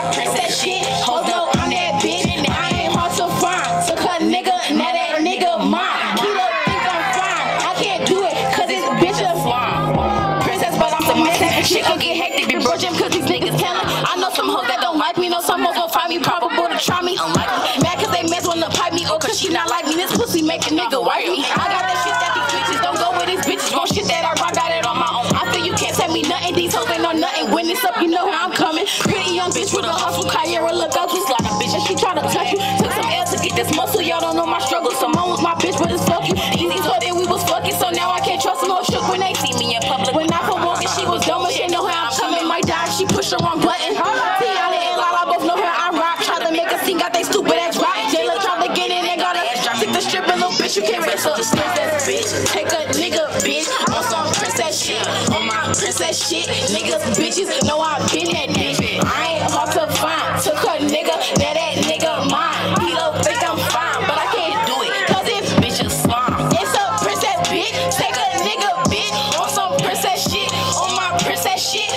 I'm Princess Shit, although I'm that bitch. I ain't hard to find, took her nigga, now that nigga mine. He don't think I'm fine, I can't do it, cause this bitch a fine. Princess, but I'm the man, shit gon' get hectic, be bro jam cause these niggas telling. I know some hoes that don't like me, know some hoes gon' find me probable to try me, unlike me. Mad cause they mess wanna pipe me, oh cause she not like me, this pussy make a nigga wipe me. I got that shit that these bitches don't go with, these bitches want shit that I rock, got it on my own. I feel you can't tell me nothing, these hoes ain't no nothing, when it's up you know how I'm coming. Pretty young bitch with a hustle, Kyra look out, you slide a bitch and she try to touch you. Took some L to get this muscle, y'all don't know my struggle, Simone was my bitch, but it's fuck you. Easy told that we was fucking, so now I can't trust them, all shook when they see me in public. When I come walking, she was dumb, but she know how I'm coming, might die if she push the wrong button. Tiana and Lala both know how I rock, try to make us sing, got they stupid ass rock. Jayla tried to get in and got her ass drop, stick the strip and little bitch, you can't rest up. Princess bitch, take a nigga bitch, on some princess shit, on my princess shit, niggas bitches know I've been that bitch. I ain't hard to find, took her nigga, now that nigga mine. He don't think I'm fine, but I can't do it, cause this bitch is slime. It's a princess bitch, take a nigga bitch, on some princess shit, on my princess shit.